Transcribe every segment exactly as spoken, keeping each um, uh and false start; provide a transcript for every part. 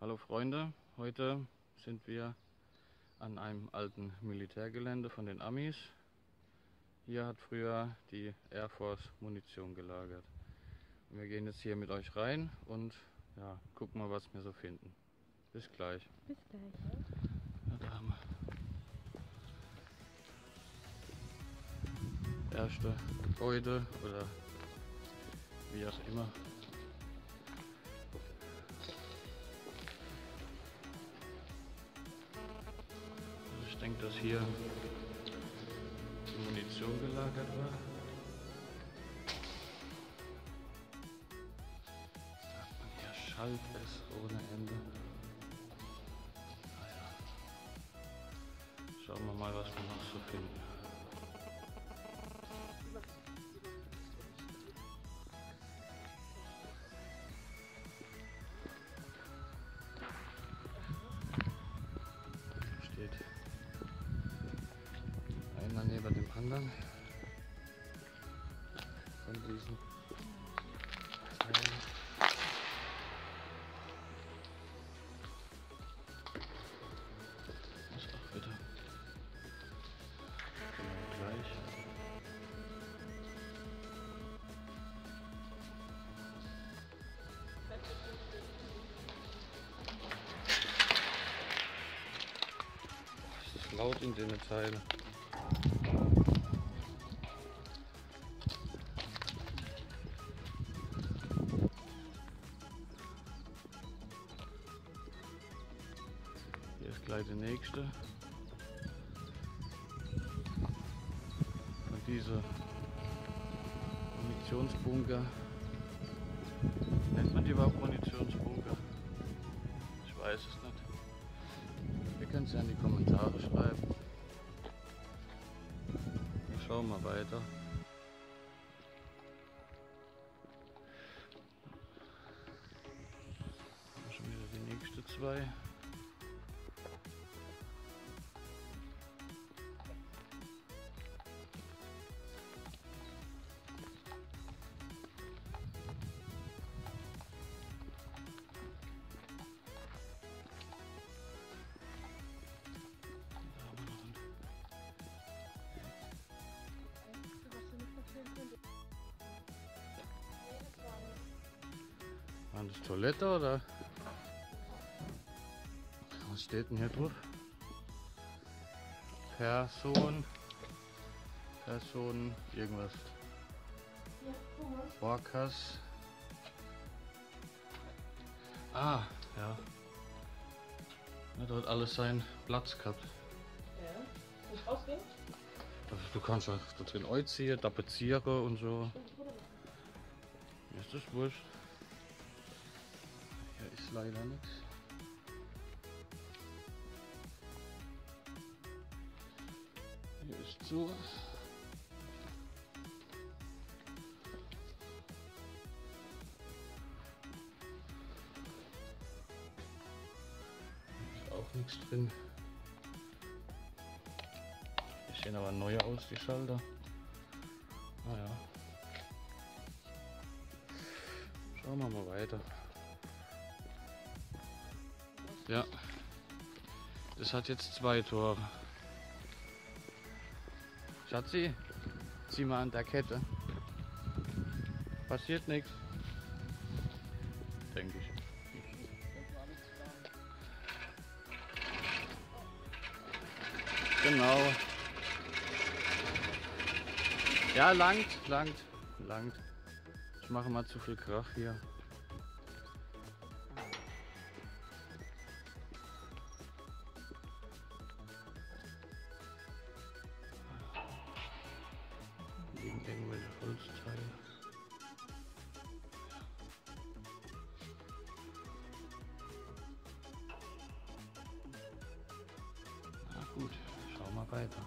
Hallo Freunde, heute sind wir an einem alten Militärgelände von den Amis. Hier hat früher die Air Force Munition gelagert. Und wir gehen jetzt hier mit euch rein und ja, gucken mal, was wir so finden. Bis gleich. Bis gleich. Ja, da haben wir das erste Gebäude oder wie auch immer. Ich denke, dass hier die Munition gelagert war. Was sagt man hier? Schallt es ohne Ende. Naja. Schauen wir mal, was wir noch so finden. Neben dem anderen von diesen Teilen. Das ist auch wieder genau gleich. Boah, ist das laut in den Teilen. Hier ist gleich der nächste. Und diese Munitionsbunker. Nennt man die überhaupt Munitionsbunker? Ich weiß es nicht. Ihr könnt es ja in die Kommentare schreiben. Dann schauen wir weiter. Schon wieder die nächsten zwei. War das Toilette oder? Was steht denn hier drauf? Person, Person, irgendwas. Workers. Ah, ja. Da hat alles seinen Platz gehabt. Ja, kann ich rausgehen? Du kannst auch da drin einziehen, tapezieren und so. Mir ist das wurscht. Hier ist leider nichts. Hier ist zu. Hier ist auch nichts drin. Hier sehen aber neue aus, die Schalter. Naja. Schauen wir mal weiter. Ja, das hat jetzt zwei Tore. Schatzi, zieh mal an der Kette. Passiert nichts. Denke ich. Genau. Ja, langt, langt, langt. Ich mache mal zu viel Krach hier. Irgendwelche Holzteile. Na gut, schauen wir weiter.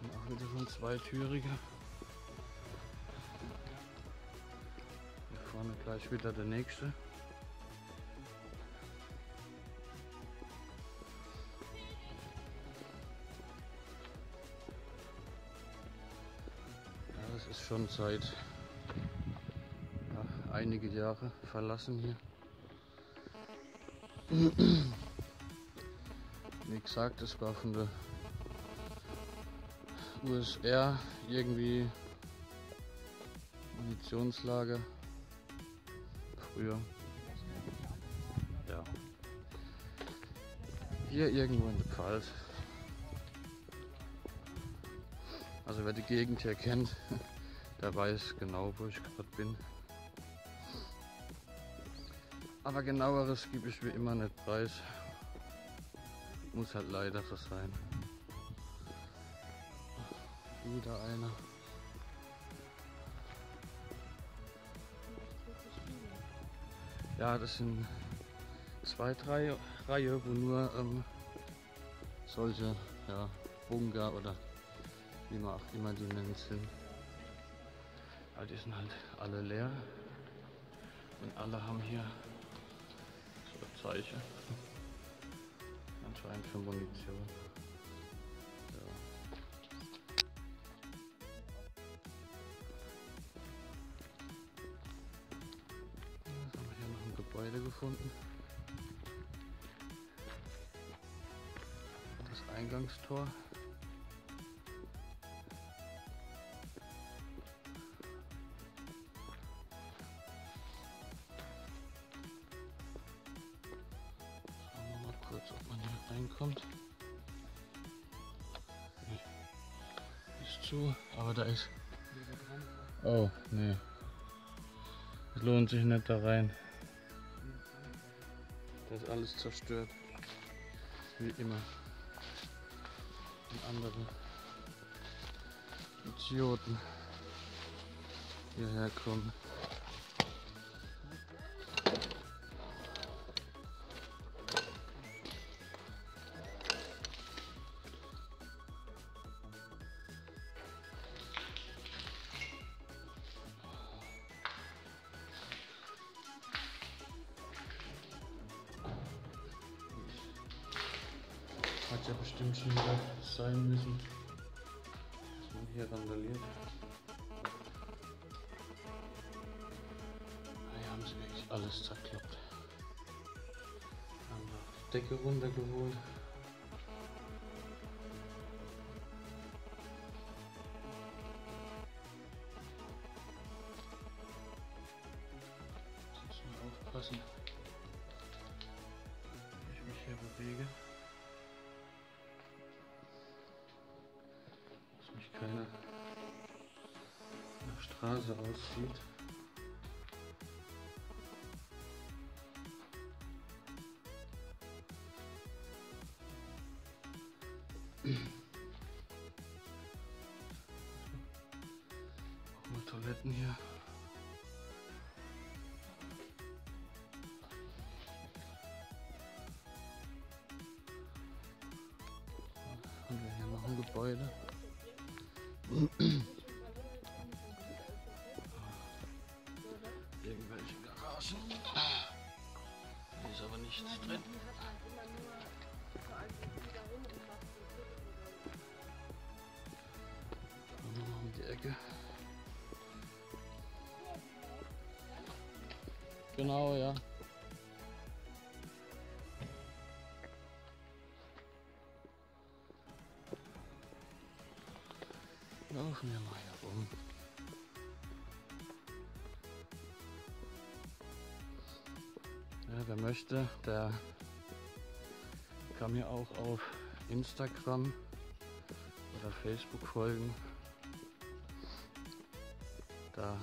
Und auch wieder so ein zweitüriger. Hier vorne gleich wieder der nächste. Schon seit einige Jahre verlassen hier. Wie gesagt, es war von der U S R irgendwie Munitionslager früher. Ja. Hier irgendwo in der Pfalz. Also wer die Gegend hier kennt, der weiß genau, wo ich gerade bin. Aber genaueres gebe ich wie immer nicht preis. Muss halt leider so sein. Wieder einer. Ja, das sind zwei, drei Reihe, wo nur ähm, solche, ja, Bunker oder wie man auch immer die nennt sind. Aber die sind halt alle leer und alle haben hier so ein Zeichen. Anscheinend für Munition. Gefunden. Das Eingangstor. Schauen wir mal kurz, ob man hier reinkommt. Ist zu, aber da ist. Oh, nee. Es lohnt sich nicht da rein. Das ist alles zerstört, wie immer. Und andere Idioten hierher kommen. Hat ja bestimmt schon wieder sein müssen, dass man hier randaliert. Hier haben sie wirklich alles zerklappt. Haben wir auf die Decke runtergeholt. Jetzt nur aufpassen, wenn ich mich hier bewege. Keiner nach Straße aussieht. Auch mal Toiletten hier. Haben wir hier noch ein Gebäude? Irgendwelche Garagen. Hier ist aber nichts drin. Schauen wir mal um die Ecke. Genau, ja. Laufen wir mal hier rum. Ja, wer möchte, der kann mir auch auf Instagram oder Facebook folgen. Da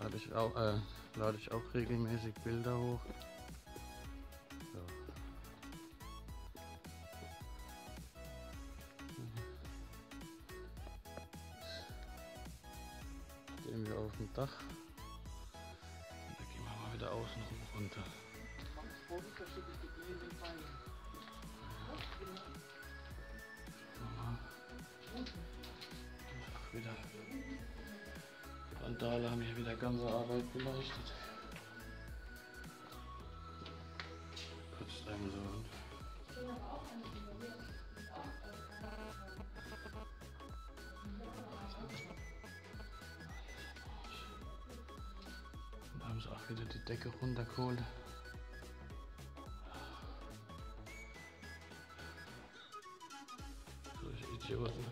lade ich auch, äh, lade ich auch regelmäßig Bilder hoch. Gehen wir auf dem Dach. Da gehen wir mal wieder außen runter. Wieder. Vandale haben hier wieder ganze Arbeit geleistet. Kurz einem so. wieder die Decke runtergeholt. Solche Idioten.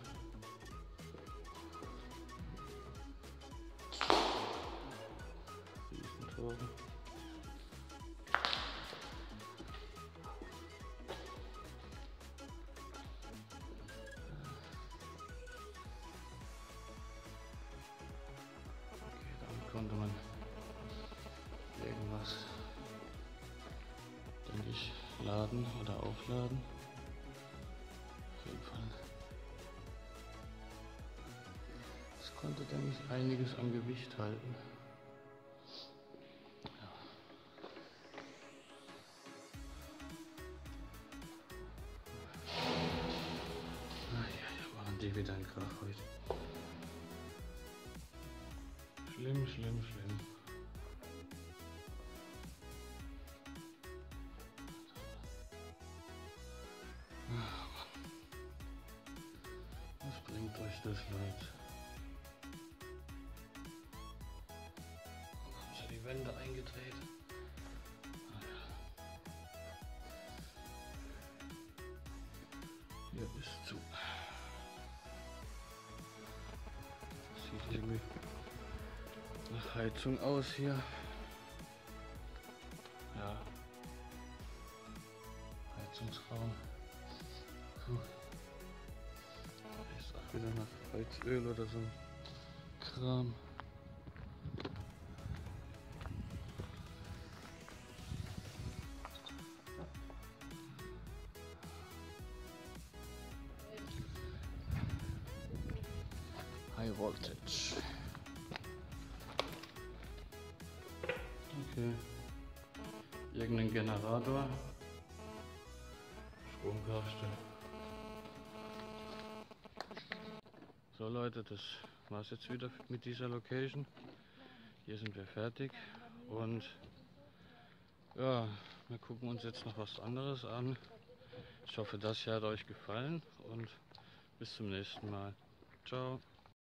Konnte man irgendwas, denke ich, laden oder aufladen. Auf jeden Fall. Es konnte, denke ich, einiges am Gewicht halten. Ja. Naja, waren die wieder ein Krach heute. Schlimm, schlimm, schlimm. Was bringt euch das, Leute? Dann haben sie die Wände eingedreht. Hier ist zu. Das sieht irgendwie nach Heizung aus hier. Ja. Heizungsraum. Puh. Ist auch wieder nach Heizöl oder so ein Kram. High Voltage. Okay. Irgendein Generator. Stromkasten. So Leute, das war's jetzt wieder mit dieser Location. Hier sind wir fertig und ja, wir gucken uns jetzt noch was anderes an. Ich hoffe, das hier hat euch gefallen und bis zum nächsten Mal. Ciao.